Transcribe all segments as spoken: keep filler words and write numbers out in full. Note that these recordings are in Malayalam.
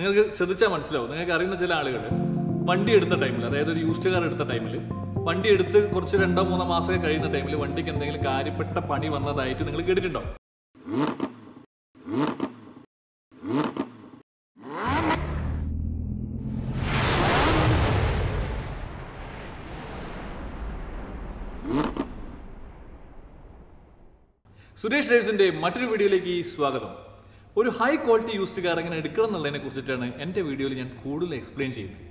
നിങ്ങൾക്ക് ശ്രദ്ധിച്ചാൽ മനസ്സിലാവും. നിങ്ങൾക്ക് അറിയുന്ന ചില ആളുകൾ വണ്ടി എടുത്ത ടൈമിൽ, അതായത് ഒരു യൂസ്ഡ് കാർ എടുത്ത ടൈമിൽ, വണ്ടി എടുത്ത് കുറച്ച് രണ്ടോ മൂന്നോ മാസമൊക്കെ കഴിയുന്ന ടൈമിൽ വണ്ടിക്ക് എന്തെങ്കിലും കാര്യപ്പെട്ട പണി വന്നതായിട്ട് നിങ്ങൾ കേട്ടിട്ടുണ്ടാവും. സുരേഷ് ഡ്രൈവ്സിൻ്റെ മറ്റൊരു വീഡിയോയിലേക്ക് സ്വാഗതം. ഒരു ഹൈ ക്വാളിറ്റി യൂസ്ഡ് കാർ എങ്ങനെ എടുക്കണം എന്നുള്ളതിനെ കുറിച്ചിട്ടാണ് എൻ്റെ വീഡിയോയിൽ ഞാൻ കൂടുതൽ എക്സ്പ്ലെയിൻ ചെയ്യുന്നത്.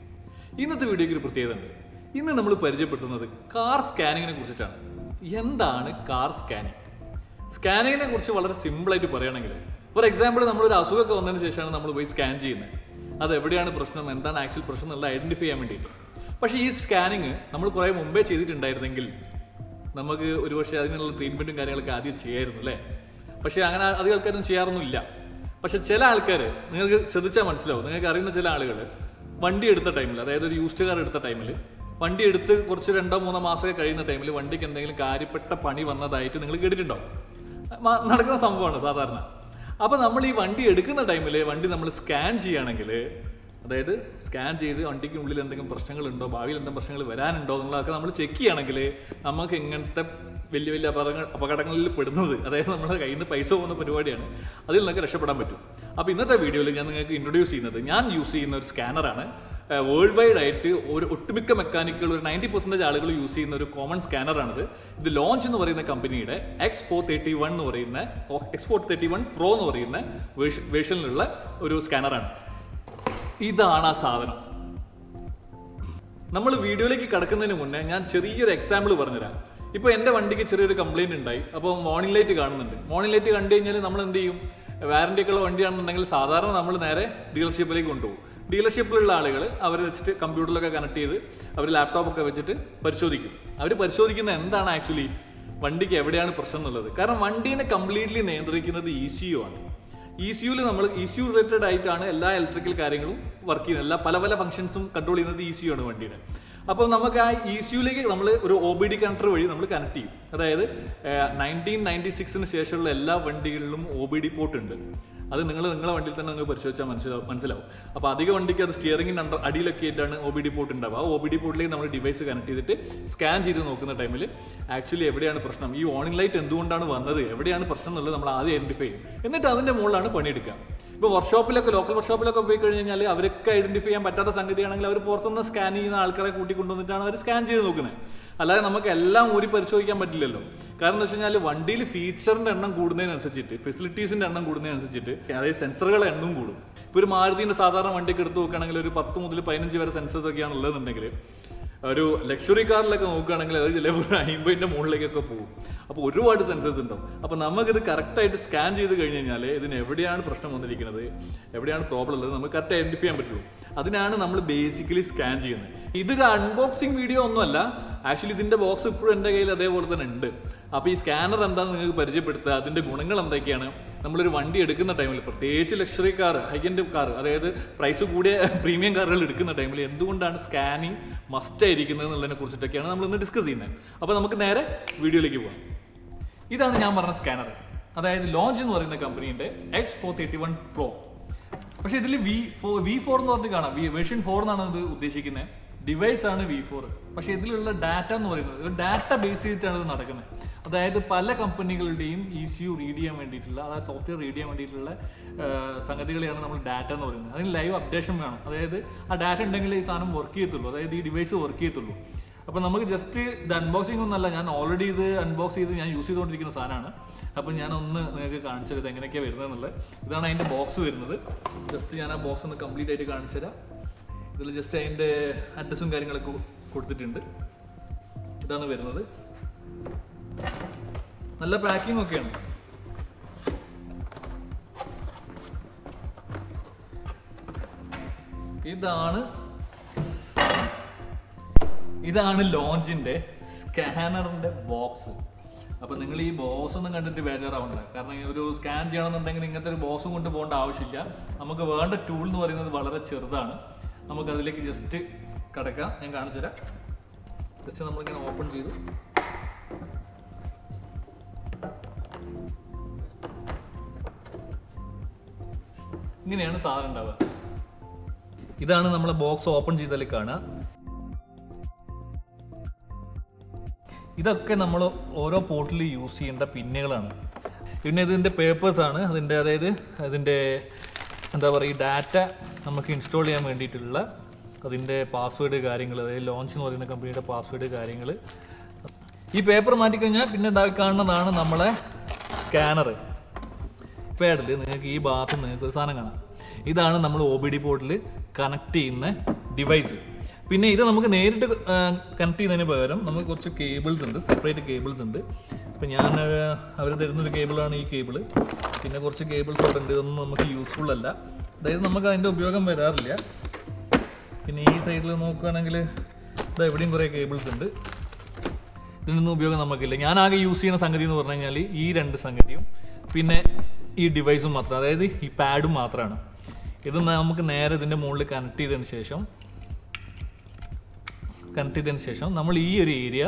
ഇന്നത്തെ വീഡിയോയ്ക്ക് ഒരു പ്രത്യേകത ഉണ്ട്. ഇന്ന് നമ്മൾ പരിചയപ്പെടുത്തുന്നത് കാർ സ്കാനിങ്ങിനെ കുറിച്ചിട്ടാണ്. എന്താണ് കാർ സ്കാനിങ്? സ്കാനിങ്ങിനെ കുറിച്ച് വളരെ സിമ്പിളായിട്ട് പറയുകയാണെങ്കിൽ, ഫോർ എക്സാമ്പിൾ, നമ്മളൊരു അസുഖമൊക്കെ വന്നതിന് ശേഷമാണ് നമ്മൾ പോയി സ്കാൻ ചെയ്യുന്നത്. അത് എവിടെയാണ് പ്രശ്നം, എന്താണ് ആക്ച്വൽ പ്രശ്നം എന്നുള്ളത് ഐഡൻറ്റിഫൈ ചെയ്യാൻ വേണ്ടിയിട്ട്. പക്ഷേ ഈ സ്കാനിങ് നമ്മൾ കുറേ മുമ്പേ ചെയ്തിട്ടുണ്ടായിരുന്നെങ്കിൽ നമുക്ക് ഒരുപക്ഷെ അതിനുള്ള ട്രീറ്റ്മെൻറ്റും കാര്യങ്ങളൊക്കെ ആദ്യം ചെയ്യായിരുന്നു അല്ലേ. പക്ഷേ അങ്ങനെ അധികം ആൾക്കാരും ചെയ്യാറൊന്നുമില്ല. പക്ഷേ ചില ആൾക്കാർ, നിങ്ങൾക്ക് ശ്രദ്ധിച്ചാൽ മനസ്സിലാവും, നിങ്ങൾക്ക് അറിയുന്ന ചില ആളുകൾ വണ്ടി എടുത്ത ടൈമിൽ, അതായത് ഒരു യൂസ്ഡ് കാർ എടുത്ത ടൈമിൽ, വണ്ടി എടുത്ത് കുറച്ച് രണ്ടോ മൂന്നോ മാസമൊക്കെ കഴിയുന്ന ടൈമിൽ വണ്ടിക്ക് എന്തെങ്കിലും കാര്യപ്പെട്ട പണി വന്നതായിട്ട് നിങ്ങൾ കേട്ടിട്ടുണ്ടാവും. നടക്കുന്ന സംഭവമാണ് സാധാരണ. അപ്പോൾ നമ്മൾ ഈ വണ്ടി എടുക്കുന്ന ടൈമിൽ വണ്ടി നമ്മൾ സ്കാൻ ചെയ്യുകയാണെങ്കിൽ, അതായത് സ്കാൻ ചെയ്ത് വണ്ടിക്ക് ഉള്ളിൽ എന്തെങ്കിലും പ്രശ്നങ്ങളുണ്ടോ, ഭാവിയിൽ എന്തെങ്കിലും പ്രശ്നങ്ങൾ വരാനുണ്ടോ എന്നുള്ളതൊക്കെ നമ്മൾ ചെക്ക് ചെയ്യുകയാണെങ്കിൽ നമുക്ക് ഇങ്ങനത്തെ വലിയ വലിയ അപകടങ്ങൾ അപകടങ്ങളിൽ പെടുന്നത്, അതായത് നമ്മുടെ കയ്യിൽ നിന്ന് പൈസ പോകുന്ന പരിപാടിയാണ്, അതിൽ നിന്നൊക്കെ രക്ഷപ്പെടാൻ പറ്റും. അപ്പോൾ ഇന്നത്തെ വീഡിയോയിൽ ഞാൻ നിങ്ങൾക്ക് ഇൻട്രൊഡ്യൂസ് ചെയ്യുന്നത്, ഞാൻ യൂസ് ചെയ്യുന്ന ഒരു സ്കാനറാണ്. വേൾഡ് വൈഡ് ആയിട്ട് ഒരു ഒട്ടുമിക്ക മെക്കാനിക്കുകൾ, ഒരു നയൻറ്റി പെർസെൻറ്റേജ് ആളുകൾ യൂസ് ചെയ്യുന്ന ഒരു കോമൺ സ്കാനറാണിത്. ഇത് ലോഞ്ച് എന്ന് പറയുന്ന കമ്പനിയുടെ എക്സ് ഫോർ തേർട്ടി വൺ എന്ന് പറയുന്ന X four thirty one pro എന്ന് പറയുന്ന വേർഷനിലുള്ള ഒരു സ്കാനറാണ്. ഇതാണ് ആ സാധനം. നമ്മൾ വീഡിയോയിലേക്ക് കടക്കുന്നതിന് മുന്നേ ഞാൻ ചെറിയൊരു എക്സാമ്പിൾ പറഞ്ഞുതരാം. ഇപ്പോൾ എൻ്റെ വണ്ടിക്ക് ചെറിയൊരു കംപ്ലയിൻറ്റ് ഉണ്ടായി. അപ്പോൾ മോർണിംഗ് ലൈറ്റ് കാണുന്നുണ്ട്. മോർണിംഗ് ലൈറ്റ് കണ്ടു കഴിഞ്ഞാൽ നമ്മൾ എന്ത് ചെയ്യും? വാറൻ്റി ഒക്കെ ഉള്ള വണ്ടിയാണെന്നുണ്ടെങ്കിൽ സാധാരണ നമ്മൾ നേരെ ഡീലർഷിപ്പിലേക്ക് കൊണ്ടുപോകും. ഡീലർഷിപ്പിലുള്ള ആളുകൾ അവർ വെച്ചിട്ട് കമ്പ്യൂട്ടറിലൊക്കെ കണക്ട് ചെയ്ത് അവർ ലാപ്ടോപ്പൊക്കെ വെച്ചിട്ട് പരിശോധിക്കും. അവർ പരിശോധിക്കുന്ന എന്താണ് ആക്ച്വലി വണ്ടിക്ക് എവിടെയാണ് പ്രശ്നം എന്നുള്ളത്. കാരണം വണ്ടീനെ കംപ്ലീറ്റ്ലി നിയന്ത്രിക്കുന്നത് ഇ സി യു ആണ്. ഇ സി യുവിൽ നമ്മൾ ഇ സി യു റിലേറ്റഡ് ആയിട്ടാണ് എല്ലാ ഇലക്ട്രിക്കൽ കാര്യങ്ങളും വർക്ക് ചെയ്യുന്നത്. എല്ലാ പല പല ഫംഗ്ഷൻസും കൺട്രോൾ ചെയ്യുന്നത് ഇ സി യു ആണ് വണ്ടിയുടെ. അപ്പോൾ നമുക്ക് ആ ഇ സി യുവിലേക്ക് നമ്മൾ ഒരു ഒ ബി ഡി കണക്ടർ വഴി നമ്മൾ കണക്ട് ചെയ്യും. അതായത് നയൻറ്റീൻ നയൻറ്റി സിക്സിന് ശേഷമുള്ള എല്ലാ വണ്ടികളിലും ഒ ബി ഡി പോർട്ട് ഉണ്ട്. അത് നിങ്ങൾ നിങ്ങളുടെ വണ്ടിയിൽ തന്നെ നിങ്ങൾ പരിശോധിച്ചാൽ മനസ്സിലാവും മനസ്സിലാവും അപ്പോൾ അധികം വണ്ടിക്ക് അത് സ്റ്റിയറിംഗിൻ്റെ അണ്ടർ അടിയിലൊക്കെ ആയിട്ടാണ് ഒ ബി ഡി പോർട്ട് ഉണ്ടാവുക. ആ ഒ ബി ഡി പോർട്ടിലേക്ക് നമ്മൾ ഡിവൈസ് കണക്ട് ചെയ്തിട്ട് സ്കാൻ ചെയ്ത് നോക്കുന്ന ടൈമിൽ ആക്ച്വലി എവിടെയാണ് പ്രശ്നം, ഈ ഓണിംഗ് ലൈറ്റ് എന്തുകൊണ്ടാണ് വന്നത്, എവിടെയാണ് പ്രശ്നം എന്നുള്ളത് നമ്മൾ ആദ്യം ഐഡൻറ്റിഫൈ ചെയ്യും. എന്നിട്ട് അതിൻ്റെ മുകളിലാണ് പണിയെടുക്കുക. ഇപ്പോൾ വർക്ക്ഷോപ്പിലൊക്കെ, ലോക്കൽ വർക്ക്ഷോപ്പിലൊക്കെ പോയി കഴിഞ്ഞാൽ അവർക്ക് ഐഡൻറ്റിഫൈ ചെയ്യാൻ പറ്റാത്ത സംഗതിയാണെങ്കിൽ അവർ പുറത്തുനിന്ന് സ്കാൻ ചെയ്യുന്ന ആൾക്കാരെ കൂട്ടിക്കൊണ്ടുവന്നിട്ടാണ് അവർ സ്കാൻ ചെയ്ത് നോക്കുന്നത്. അല്ലാതെ നമുക്ക് എല്ലാം ഊരി പരിശോധിക്കാൻ പറ്റില്ലല്ലോ. കാരണം എന്ന് വെച്ച് കഴിഞ്ഞാൽ വണ്ടിയിൽ ഫീച്ചറിൻ്റെ എണ്ണം കൂടുന്നതിനനുസരിച്ചിട്ട്, ഫെസിലിറ്റീസിൻ്റെ എണ്ണം കൂടുന്നതിനനുസരിച്ചിട്ട് അതായത് സെൻസറുകളുടെ എണ്ണം കൂടും. ഇപ്പോൾ ഒരു മാരുതിൻ്റെ സാധാരണ വണ്ടിക്ക് എടുത്ത് നോക്കുകയാണെങ്കിൽ ഒരു പത്ത് മുതൽ പതിനഞ്ച് വരെ സെൻസേഴ്സ് ഒക്കെയാണ് ഉള്ളതെന്നുണ്ടെങ്കിൽ, ഒരു ലക്ഷറി കാറിലൊക്കെ നോക്കുകയാണെങ്കിൽ അത് ചിലപ്പോൾ അമ്പതിൻ്റെ മുകളിലേക്കൊക്കെ പോകും. അപ്പോൾ ഒരുപാട് സെൻസേഴ്സ് ഉണ്ടാവും. അപ്പോൾ നമുക്കിത് കറക്റ്റായിട്ട് സ്കാൻ ചെയ്ത് കഴിഞ്ഞ് കഴിഞ്ഞാൽ ഇതിന് എവിടെയാണ് പ്രശ്നം വന്നിരിക്കുന്നത്, എവിടെയാണ് പ്രോബ്ലം ഉള്ളത് നമുക്ക് കറക്റ്റ് ഐഡൻറ്റിഫൈ ചെയ്യാൻ പറ്റുള്ളൂ. അതിനാണ് നമ്മൾ ബേസിക്കലി സ്കാൻ ചെയ്യുന്നത്. ഇതൊരു അൺബോക്സിങ് വീഡിയോ ഒന്നുമല്ല. ആക്ച്വലി ഇതിൻ്റെ ബോക്സ് ഇപ്പോഴും എൻ്റെ കയ്യിൽ അതേപോലെ തന്നെ ഉണ്ട്. അപ്പോൾ ഈ സ്കാനർ എന്താണെന്ന് നിങ്ങൾക്ക് പരിചയപ്പെടുത്തുക, അതിൻ്റെ ഗുണങ്ങൾ എന്തൊക്കെയാണ്, നമ്മളൊരു വണ്ടി എടുക്കുന്ന ടൈമിൽ, പ്രത്യേകിച്ച് luxury car, high end car, അതായത് പ്രൈസ് കൂടിയ പ്രീമിയം കാറുകൾ എടുക്കുന്ന ടൈമിൽ എന്തുകൊണ്ടാണ് സ്കാനിങ് മസ്റ്റായിരിക്കുന്നത് എന്നുള്ളതിനെ കുറിച്ചിട്ടൊക്കെയാണ് നമ്മൾ ഇന്ന് ഡിസ്കസ് ചെയ്യുന്നത്. അപ്പോൾ നമുക്ക് നേരെ വീഡിയോയിലേക്ക് പോകാം. ഇതാണ് ഞാൻ പറഞ്ഞ സ്കാനർ, അതായത് ലോഞ്ച് എന്ന് പറയുന്ന കമ്പനീൻ്റെ X four thirty one pro. പക്ഷേ ഇതിൽ വി ഫോർ വി ഫോർ എന്ന് പറഞ്ഞിട്ട് കാണാം. വി വേർഷൻ ഫോർ എന്നാണ് ഇത് ഉദ്ദേശിക്കുന്നത്. ഡിവൈസ് ആണ് വി ഫോർ. പക്ഷേ ഇതിലുള്ള ഡാറ്റ എന്ന് പറയുന്നത് ഒരു ഡാറ്റ ബേസ് ചെയ്തിട്ടാണ് ഇത് നടക്കുന്നത്. അതായത് പല കമ്പനികളുടെയും ഇ സി യു റീഡ് ചെയ്യാൻ വേണ്ടിയിട്ടുള്ള, അതായത് സോഫ്റ്റ്വെയർ റീഡ് ചെയ്യാൻ വേണ്ടിയിട്ടുള്ള സംഗതികളെയാണ് നമ്മൾ ഡാറ്റ എന്ന് പറയുന്നത്. അതിന് ലൈവ് അപ്ഡേഷൻ വേണം. അതായത് ആ ഡാറ്റ ഉണ്ടെങ്കിൽ ഈ സാധനം വർക്ക് ചെയ്യത്തുള്ളൂ, അതായത് ഈ ഡിവൈസ് വർക്ക് ചെയ്യത്തുള്ളൂ. അപ്പോൾ നമുക്ക് ജസ്റ്റ് ഇത് അൺബോക്സിംഗ് ഒന്നല്ല, ഞാൻ ഓൾറെഡി ഇത് അൺബോക്സ് ചെയ്ത് ഞാൻ യൂസ് ചെയ്തുകൊണ്ടിരിക്കുന്ന സാധനമാണ്. അപ്പോൾ ഞാനൊന്ന് നിങ്ങൾക്ക് കാണിച്ചു തരാം എങ്ങനെയൊക്കെയാണ് വരുന്നതെന്നുള്ളത്. ഇതാണ് അതിൻ്റെ ബോക്സ് വരുന്നത്. ജസ്റ്റ് ഞാൻ ആ ബോക്സ് ഒന്ന് കംപ്ലീറ്റ് ആയിട്ട് കാണിച്ചു തരാം. ഇതിൽ ജസ്റ്റ് അതിൻ്റെ അഡ്രസ്സും കാര്യങ്ങളൊക്കെ കൊടുത്തിട്ടുണ്ട്. ഇതാണ് വരുന്നത്. നല്ല പാക്കിംഗ് ഒക്കെയാണ്. ഇതാണ് ഇതാണ് ലോഞ്ചിൻ്റെ സ്കാനറിൻ്റെ ബോക്സ്. അപ്പോൾ നിങ്ങൾ ഈ ബോക്സ് ഒന്നും കണ്ടിട്ട് ബേജാറാവുന്നുണ്ട്. കാരണം ഒരു സ്കാൻ ചെയ്യണമെന്നുണ്ടെങ്കിൽ ഇങ്ങനത്തെ ഒരു ബോക്സും കൊണ്ട് പോകേണ്ട ആവശ്യമില്ല. നമുക്ക് വേണ്ട ടൂൾ എന്ന് പറയുന്നത് വളരെ ചെറുതാണ്. നമുക്കതിലേക്ക് ജസ്റ്റ് കടക്കാം. ഞാൻ കാണിച്ചു തരാം. ജസ്റ്റ് നമ്മളിങ്ങനെ ഓപ്പൺ ചെയ്തു. ഇങ്ങനെയാണ് സാധനം ഉണ്ടാവുക. ഇതാണ് നമ്മൾ ബോക്സ് ഓപ്പൺ ചെയ്താൽ കാണാം. ഇതൊക്കെ നമ്മൾ ഓരോ പോർട്ടിൽ യൂസ് ചെയ്യേണ്ട പിന്നുകളാണ്. പിന്നെ ഇതിൻ്റെ പേപ്പേഴ്സാണ്, അതിൻ്റെ അതായത് അതിൻ്റെ എന്താ പറയുക, ഡാറ്റ നമുക്ക് ഇൻസ്റ്റാൾ ചെയ്യാൻ വേണ്ടിയിട്ടുള്ള അതിൻ്റെ പാസ്വേഡ് കാര്യങ്ങൾ, അതായത് ലോഞ്ച് എന്ന് പറയുന്ന കമ്പനിയുടെ പാസ്വേഡ് കാര്യങ്ങൾ. ഈ പേപ്പർ മാറ്റിക്കഴിഞ്ഞാൽ പിന്നെ ഇതാക്കി കാണുന്നതാണ് നമ്മളെ സ്കാനർ പാഡിൽ. നിങ്ങൾക്ക് ഈ ഭാഗത്ത് നിങ്ങൾക്ക് ഒരു സാധനം കാണാം, ഇതാണ് നമ്മൾ ഒ ബി ഡി പോർട്ടിൽ കണക്ട് ചെയ്യുന്ന ഡിവൈസ്. പിന്നെ ഇത് നമുക്ക് നേരിട്ട് കണക്ട് ചെയ്യുന്നതിന് പകരം നമുക്ക് കുറച്ച് കേബിൾസ് ഉണ്ട്, സെപ്പറേറ്റ് കേബിൾസ് ഉണ്ട്. അപ്പം ഞാൻ അവർ തരുന്നൊരു കേബിളാണ് ഈ കേബിള്. പിന്നെ കുറച്ച് കേബിൾസ് അവിടെ ഉണ്ട്, ഇതൊന്നും നമുക്ക് യൂസ്ഫുൾ അല്ല, അതായത് നമുക്ക് അതിൻ്റെ ഉപയോഗം വരാറില്ല. പിന്നെ ഈ സൈഡിൽ നോക്കുകയാണെങ്കിൽ ഇത് എവിടെയും കുറേ കേബിൾസ് ഉണ്ട്, ഇതിനൊന്നും ഉപയോഗം നമുക്കില്ല. ഞാൻ ആകെ യൂസ് ചെയ്യുന്ന സംഗതി എന്ന് പറഞ്ഞു കഴിഞ്ഞാൽ ഈ രണ്ട് സംഗതിയും പിന്നെ ഈ ഡിവൈസും മാത്രം, അതായത് ഈ പാഡും മാത്രമാണ്. ഇത് നമുക്ക് നേരെ ഇതിൻ്റെ മുകളിൽ കണക്ട് ചെയ്തതിന് ശേഷം കണക്ട് ചെയ്തതിന് ശേഷം നമ്മൾ ഈ ഒരു ഏരിയ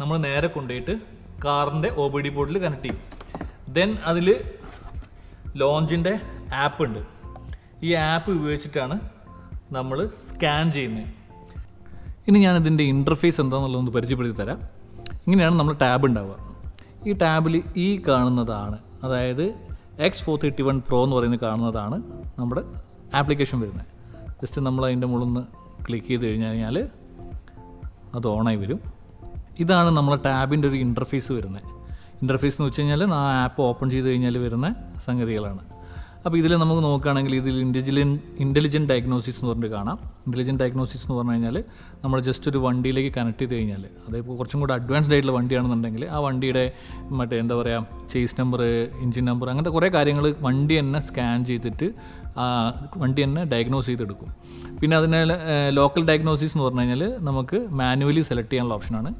നമ്മൾ നേരെ കൊണ്ടുപോയിട്ട് കാറിൻ്റെ ഒ ബി ഡി ബോർഡിൽ കണക്ട് ചെയ്യും. ദെൻ അതിൽ ലോഞ്ചിൻ്റെ ആപ്പ് ഉണ്ട്, ഈ ആപ്പ് ഉപയോഗിച്ചിട്ടാണ് നമ്മൾ സ്കാൻ ചെയ്യുന്നത്. ഇനി ഞാൻ ഇതിൻ്റെ ഇൻ്റർഫേസ് എന്താണെന്നുള്ളതൊന്ന് പരിചയപ്പെടുത്തി തരാം. ഇങ്ങനെയാണ് നമ്മൾ ടാബ് ഉണ്ടാവുക. ഈ ടാബിൽ ഈ കാണുന്നതാണ്, അതായത് X four thirty one pro എന്ന് പറയുന്നത് കാണുന്നതാണ് നമ്മുടെ ആപ്ലിക്കേഷൻ വരുന്നത്. ജസ്റ്റ് നമ്മൾ അതിൻ്റെ മുകളിൽ നിന്ന് ക്ലിക്ക് ചെയ്ത് കഴിഞ്ഞ് കഴിഞ്ഞാൽ അത് ഓണായി വരും. ഇതാണ് നമ്മളെ ടാബിൻ്റെ ഒരു ഇൻ്റർഫേസ് വരുന്നത്. ഇൻ്റർഫേസ് എന്ന് വെച്ച് കഴിഞ്ഞാൽ ആ ആപ്പ് ഓപ്പൺ ചെയ്ത് കഴിഞ്ഞാൽ വരുന്ന സംഗതികളാണ്. അപ്പോൾ ഇതിൽ നമുക്ക് നോക്കുകയാണെങ്കിൽ ഇതിൽ ഇൻ്റലിജൻ ഇൻ്റലിജൻറ്റ് ഡയഗ്നോസിസ് എന്ന് പറഞ്ഞിട്ട് കാണാം. ഇൻ്റലിജൻറ്റ് ഡയഗ്നോസിസ് എന്ന് പറഞ്ഞു കഴിഞ്ഞാൽ നമ്മൾ ജസ്റ്റ് ഒരു വണ്ടിയിലേക്ക് കണക്ട് ചെയ്ത് കഴിഞ്ഞാൽ, അതേപോലെ കുറച്ചും കൂടെ അഡ്വാൻസ്ഡ് ആയിട്ടുള്ള വണ്ടിയാണെന്നുണ്ടെങ്കിൽ ആ വണ്ടിയുടെ മറ്റേ എന്താ പറയുക, ചേസ് നമ്പർ, എഞ്ചിൻ നമ്പർ, അങ്ങനത്തെ കുറേ കാര്യങ്ങൾ വണ്ടി തന്നെ സ്കാൻ ചെയ്തിട്ട് വണ്ടി തന്നെ ഡയഗ്നോസ് ചെയ്തെടുക്കും. പിന്നെ അതിന് ലോക്കൽ ഡയഗ്നോസിസ് എന്ന് പറഞ്ഞു കഴിഞ്ഞാൽ നമുക്ക് മാനുവലി സെലക്ട് ചെയ്യാനുള്ള ഓപ്ഷനാണ്.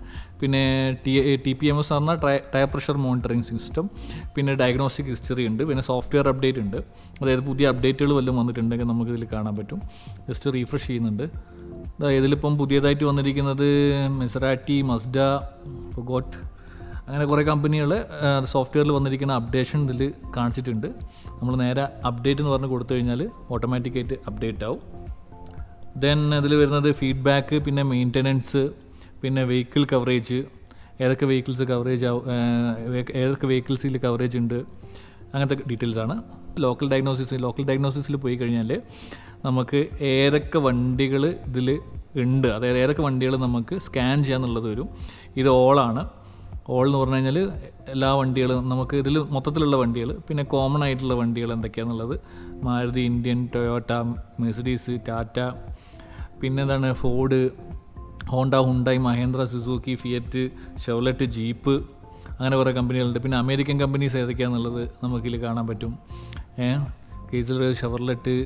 പിന്നെ T T P M S എന്ന് പറഞ്ഞാൽ ടയർ പ്രഷർ മോണിറ്ററിങ് സിസ്റ്റം. പിന്നെ ഡയഗ്നോസ്റ്റിക് ഹിസ്റ്ററി ഉണ്ട്. പിന്നെ സോഫ്റ്റ്വെയർ അപ്ഡേറ്റ് ഉണ്ട്, അതായത് പുതിയ അപ്ഡേറ്റുകൾ വല്ലതും വന്നിട്ടുണ്ടെങ്കിൽ നമുക്കിതിൽ കാണാൻ പറ്റും. ജസ്റ്റ് റീഫ്രഷ് ചെയ്യുന്നുണ്ട്. ഇതിലിപ്പം പുതിയതായിട്ട് വന്നിരിക്കുന്നത് മെസറാറ്റി, മസ്ഡ, ഫൊഗോട്ട്, അങ്ങനെ കുറേ കമ്പനികൾ സോഫ്റ്റ്വെയറിൽ വന്നിരിക്കുന്ന അപ്ഡേഷൻ ഇതിൽ കാണിച്ചിട്ടുണ്ട്. നമ്മൾ നേരെ അപ്ഡേറ്റ് എന്ന് പറഞ്ഞ് കൊടുത്തു കഴിഞ്ഞാൽ ഓട്ടോമാറ്റിക്കായിട്ട് അപ്ഡേറ്റ് ആവും. ദെൻ ഇതിൽ വരുന്നത് ഫീഡ്ബാക്ക്, പിന്നെ മെയിൻ്റനൻസ്, പിന്നെ വെഹിക്കിൾ കവറേജ്, ഏതൊക്കെ വെഹിക്കിൾസ് കവറേജ് ആവും, ഏതൊക്കെ വെഹിക്കിൾസിൽ കവറേജ് ഉണ്ട്, അങ്ങനത്തെ ഡീറ്റെയിൽസാണ്. ലോക്കൽ ഡയഗ്നോസിസ്, ലോക്കൽ ഡയഗ്നോസിസിൽ പോയി കഴിഞ്ഞാൽ നമുക്ക് ഏതൊക്കെ വണ്ടികൾ ഇതിൽ ഉണ്ട്, അതായത് ഏതൊക്കെ വണ്ടികൾ നമുക്ക് സ്കാൻ ചെയ്യാമെന്നുള്ളത് വരും. ഇത് ഓളാണ്. ഓൾ എന്ന് പറഞ്ഞു കഴിഞ്ഞാൽ എല്ലാ വണ്ടികളും നമുക്ക് ഇതിൽ മൊത്തത്തിലുള്ള വണ്ടികൾ, പിന്നെ കോമൺ ആയിട്ടുള്ള വണ്ടികൾ എന്തൊക്കെയാണെന്നുള്ളത്, Maruti, Indian, Toyota, Mercedes, Tata, പിന്നെ എന്താണ് Ford, Honda, Hyundai, Mahindra, Suzuki, Fiat, Chevrolet, Jeep, അങ്ങനെ കുറേ കമ്പനികളുണ്ട്. പിന്നെ അമേരിക്കൻ കമ്പനീസ് ഏതൊക്കെയാണെന്നുള്ളത് നമുക്കിതിൽ കാണാൻ പറ്റും. കേസിൽ Chevrolet,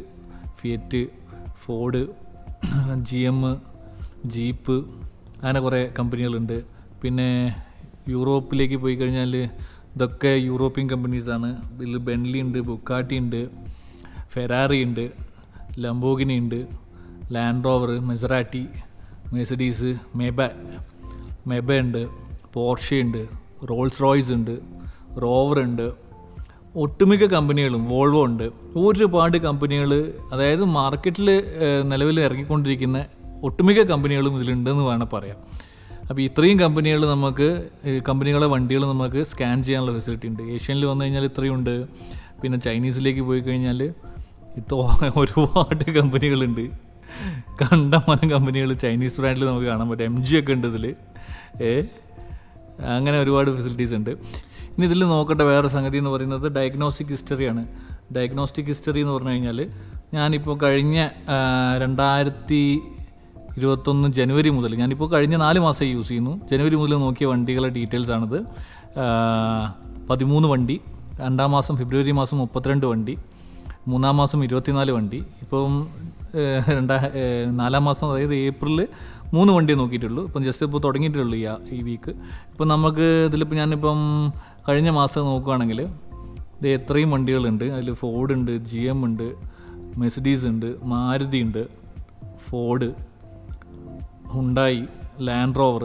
Fiat, Ford, G M, Jeep, അങ്ങനെ കുറേ കമ്പനികളുണ്ട്. പിന്നെ യൂറോപ്പിലേക്ക് പോയി കഴിഞ്ഞാൽ ഇതൊക്കെ യൂറോപ്യൻ കമ്പനീസാണ്. ഇതിൽ ബെൻലി ഉണ്ട്, ബുഗാട്ടി ഉണ്ട്, ഫെറാറി ഉണ്ട്, ലംബോഗിനി ഉണ്ട്, Land Rover, Maserati, Mercedes, Maybach Maybach ഉണ്ട്, പോർഷെ ഉണ്ട്, റോൾസ് റോയ്സ് ഉണ്ട്, റോവർ ഉണ്ട്, ഒട്ടുമിക്ക കമ്പനികളും, വോൾവോ ഉണ്ട്, ഒരുപാട് കമ്പനികൾ, അതായത് മാർക്കറ്റിൽ നിലവിൽ ഇറങ്ങിക്കൊണ്ടിരിക്കുന്ന ഒട്ടുമിക്ക കമ്പനികളും ഇതിലുണ്ടെന്ന് വേണം പറയാം. അപ്പോൾ ഇത്രയും കമ്പനികൾ നമുക്ക് കമ്പനികളെ വണ്ടികൾ നമുക്ക് സ്കാൻ ചെയ്യാനുള്ള ഫെസിലിറ്റി ഉണ്ട്. ഏഷ്യനിൽ വന്നു കഴിഞ്ഞാൽ ഇത്രയും ഉണ്ട്. പിന്നെ ചൈനീസിലേക്ക് പോയി കഴിഞ്ഞാൽ ഇത്തോ ഒരുപാട് കമ്പനികളുണ്ട്, കണ്ടമാനം കമ്പനികൾ ചൈനീസ് ബ്രാൻഡിൽ നമുക്ക് കാണാൻ പറ്റും. എം ജി ഒക്കെ ഉണ്ട് ഇതിൽ. അങ്ങനെ ഒരുപാട് ഫെസിലിറ്റീസ് ഉണ്ട്. ഇനി ഇതിൽ നോക്കേണ്ട വേറെ സംഗതി എന്ന് പറയുന്നത് ഡയഗ്നോസ്റ്റിക് ഹിസ്റ്ററിയാണ്. ഡയഗ്നോസ്റ്റിക് ഹിസ്റ്ററി എന്ന് പറഞ്ഞു കഴിഞ്ഞാൽ ഞാനിപ്പോൾ കഴിഞ്ഞ രണ്ടായിരത്തി ഇരുപത്തൊന്ന് ജനുവരി മുതൽ, ഞാനിപ്പോൾ കഴിഞ്ഞ നാല് മാസം യൂസ് ചെയ്യുന്നു, ജനുവരി മുതൽ നോക്കിയ വണ്ടികളുടെ ഡീറ്റെയിൽസാണിത്. പതിമൂന്ന് വണ്ടി, രണ്ടാം മാസം ഫെബ്രുവരി മാസം മുപ്പത്തിരണ്ട് വണ്ടി, മൂന്നാം മാസം ഇരുപത്തിനാല് വണ്ടി, ഇപ്പം രണ്ടാ നാലാം മാസം അതായത് ഏപ്രിലിൽ മൂന്ന് വണ്ടിയെ നോക്കിയിട്ടുള്ളൂ. ഇപ്പം ജസ്റ്റ് ഇപ്പോൾ തുടങ്ങിയിട്ടുള്ളൂ ഈ ഈ വീക്ക്. ഇപ്പം നമുക്ക് ഇതിലിപ്പോൾ ഞാനിപ്പം കഴിഞ്ഞ മാസം നോക്കുകയാണെങ്കിൽ ഇത് എത്രയും വണ്ടികളുണ്ട്. അതിൽ ഫോർഡ് ഉണ്ട്, ജി എം ഉണ്ട്, മെഴ്സിഡീസ് ഉണ്ട്, മാരുതി ഉണ്ട്, ഫോർഡ്, ഹ്യുണ്ടായി, ലാൻഡ് റോവർ,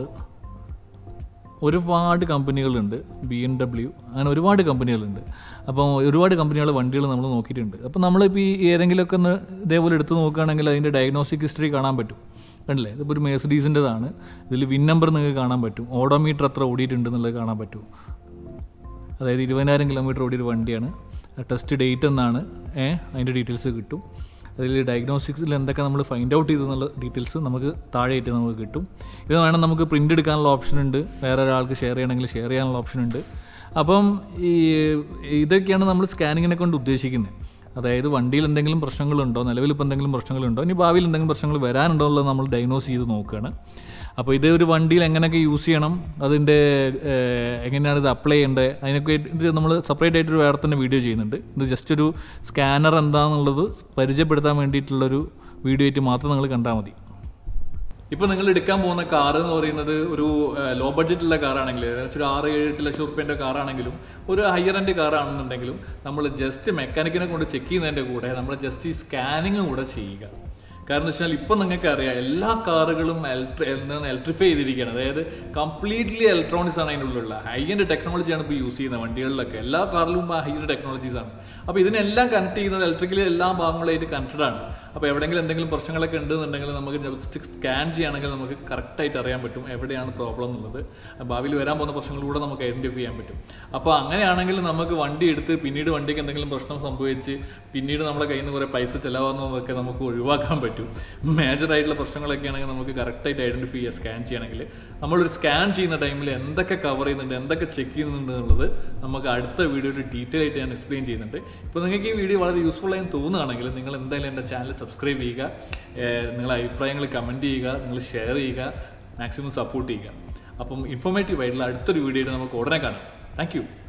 ഒരുപാട് കമ്പനികളുണ്ട്, ബി എം ഡബ്ല്യു, അങ്ങനെ ഒരുപാട് കമ്പനികളുണ്ട്. അപ്പോൾ ഒരുപാട് കമ്പനികളുടെ വണ്ടികൾ നമ്മൾ നോക്കിയിട്ടുണ്ട്. അപ്പോൾ നമ്മളിപ്പോൾ ഈ ഏതെങ്കിലുമൊക്കെ ഒന്ന് ഇതേപോലെ എടുത്ത് നോക്കുകയാണെങ്കിൽ അതിൻ്റെ ഡയഗ്നോസ്റ്റിക് ഹിസ്റ്ററി കാണാൻ പറ്റും, കണ്ടില്ലേ? ഇതിപ്പോൾ ഒരു മെഴ്സഡീസിൻ്റെതാണ്, ഇതിൽ വിൻ നമ്പർ നിങ്ങൾക്ക് കാണാൻ പറ്റും, ഓഡോമീറ്റർ എത്ര ഓടിയിട്ടുണ്ടെന്നുള്ളത് കാണാൻ പറ്റും. അതായത് ഇരുപതിനായിരം കിലോമീറ്റർ ഓടിയൊരു വണ്ടിയാണ്, ടെസ്റ്റ് ഡേറ്റ് എന്നാണ്, ഏഹ് അതിൻ്റെ ഡീറ്റെയിൽസ് കിട്ടും. അതിൽ ഡയഗ്നോസ്റ്റിക്സിൽ എന്തൊക്കെ നമ്മൾ ഫൈൻഡ് ഔട്ട് ചെയ്തെന്നുള്ള ഡീറ്റെയിൽസ് നമുക്ക് താഴെയായിട്ട് നമുക്ക് കിട്ടും. ഇത് വേണം നമുക്ക് പ്രിൻ്റ് എടുക്കാനുള്ള ഓപ്ഷനുണ്ട്, വേറെ ഒരാൾക്ക് ഷെയർ ചെയ്യണമെങ്കിൽ ഷെയർ ചെയ്യാനുള്ള ഓപ്ഷനുണ്ട്. അപ്പം ഈ ഇതൊക്കെയാണ് നമ്മൾ സ്കാനിങ്ങിനെ കൊണ്ട് ഉദ്ദേശിക്കുന്നത്. അതായത് വണ്ടിയിൽ എന്തെങ്കിലും പ്രശ്നങ്ങളുണ്ടോ, നിലവിലിപ്പോൾ എന്തെങ്കിലും പ്രശ്നങ്ങളുണ്ടോ, ഇനി ഭാവിയിൽ എന്തെങ്കിലും പ്രശ്നങ്ങൾ വരാനുണ്ടോ എന്നുള്ളത് നമ്മൾ ഡയഗ്നോസ് ചെയ്ത് നോക്കുകയാണ്. അപ്പോൾ ഇത് ഒരു വണ്ടിയിൽ എങ്ങനെയൊക്കെ യൂസ് ചെയ്യണം, അതിൻ്റെ എങ്ങനെയാണ് ഇത് അപ്ലൈ ചെയ്യേണ്ടത്, അതിനൊക്കെ ഇത് നമ്മൾ സെപ്പറേറ്റ് ആയിട്ടൊരു വേറെ തന്നെ വീഡിയോ ചെയ്യുന്നുണ്ട്. ഇത് ജസ്റ്റ് ഒരു സ്കാനർ എന്താണെന്നുള്ളത് പരിചയപ്പെടുത്താൻ വേണ്ടിയിട്ടുള്ളൊരു വീഡിയോ ആയിട്ട് മാത്രം നിങ്ങൾ കണ്ടാൽ മതി. ഇപ്പോൾ നിങ്ങൾ എടുക്കാൻ പോകുന്ന കാർ എന്ന് പറയുന്നത് ഒരു ലോ ബഡ്ജറ്റുള്ള കാറാണെങ്കിൽ, ഒരു ആറ് ഏഴ് എട്ട് ലക്ഷം റുപ്യേൻ്റെ കാറാണെങ്കിലും, ഒരു ഹയർ എൻഡ് കാറാണെന്നുണ്ടെങ്കിലും നമ്മൾ ജസ്റ്റ് മെക്കാനിക്കിനെ കൊണ്ട് ചെക്ക് ചെയ്യുന്നതിൻ്റെ കൂടെ നമ്മൾ ജസ്റ്റ് ഈ സ്കാനിങ് കൂടെ ചെയ്യുക. കാരണം വെച്ചാൽ ഇപ്പം നിങ്ങൾക്കറിയാം എല്ലാ കാറുകളും എലക്ട്രി എന്താണ് ഇലക്ട്രിഫൈ ചെയ്തിരിക്കുകയാണ്. അതായത് കംപ്ലീറ്റ്ലി ഇലക്ട്രോണിക്സ് ആണ് അതിനുള്ളിലുള്ള. ഹൈ എൻഡ് ടെക്നോളജിയാണ് ഇപ്പോൾ യൂസ് ചെയ്യുന്നത് വണ്ടികളിലൊക്കെ, എല്ലാ കാറിലും ഹൈ എൻഡ് ടെക്നോളജീസാണ്. അപ്പോൾ ഇതിനെല്ലാം കണക്ട് ചെയ്യുന്നത് ഇലക്ട്രിക്കലി എല്ലാ ഭാഗങ്ങളായിട്ട് കണക്റ്റഡ് ആണ്. അപ്പോൾ എവിടെയെങ്കിലും എന്തെങ്കിലും പ്രശ്നങ്ങളൊക്കെ ഉണ്ടെന്നുണ്ടെങ്കിൽ നമുക്ക് ജസ്റ്റ് സ്കാൻ ചെയ്യുകയാണെങ്കിൽ നമുക്ക് കറക്റ്റായിട്ട് അറിയാൻ പറ്റും എവിടെയാണ് പ്രോബ്ലം എന്നുള്ളത്. ഭാവിയിൽ വരാൻ പോകുന്ന പ്രശ്നങ്ങളിലൂടെ നമുക്ക് ഐഡൻറ്റിഫൈ ചെയ്യാൻ പറ്റും. അപ്പോൾ അങ്ങനെയാണെങ്കിൽ നമുക്ക് വണ്ടി എടുത്ത് പിന്നീട് വണ്ടിക്ക് എന്തെങ്കിലും പ്രശ്നം സംഭവിച്ച് പിന്നീട് നമ്മുടെ കയ്യിൽ നിന്ന് കുറേ പൈസ ചിലവാകുന്നതൊക്കെ നമുക്ക് ഒഴിവാക്കാൻ പറ്റും. മേജറായിട്ടുള്ള പ്രശ്നങ്ങളൊക്കെ ആണെങ്കിൽ നമുക്ക് കറക്റ്റായിട്ട് ഐഡൻറ്റിഫൈ ചെയ്യുക. സ്കാൻ ചെയ്യണമെങ്കിൽ നമ്മളൊരു സ്കാൻ ചെയ്യുന്ന ടൈമിൽ എന്തൊക്കെ കവർ ചെയ്യുന്നുണ്ട്, എന്തൊക്കെ ചെക്ക് ചെയ്യുന്നുണ്ട് എന്നുള്ളത് നമുക്ക് അടുത്ത വീഡിയോയിൽ ഡീറ്റെയിൽ ആയിട്ട് ഞാൻ എക്സ്പ്ലെയിൻ ചെയ്യുന്നുണ്ട്. ഇപ്പോൾ നിങ്ങൾക്ക് ഈ വീഡിയോ വളരെ യൂസ്ഫുൾ ആയെന്ന് തോന്നുകയാണെങ്കിൽ നിങ്ങൾ എന്തായാലും എൻ്റെ ചാനൽ സബ്സ്ക്രൈബ് ചെയ്യുക, നിങ്ങളുടെ അഭിപ്രായങ്ങൾ കമൻറ്റ് ചെയ്യുക, നിങ്ങൾ ഷെയർ ചെയ്യുക, മാക്സിമം സപ്പോർട്ട് ചെയ്യുക. അപ്പം ഇൻഫോർമേറ്റീവ് ആയിട്ടുള്ള അടുത്തൊരു വീഡിയോയിൽ നമുക്ക് ഉടനെ കാണാം. Thank U.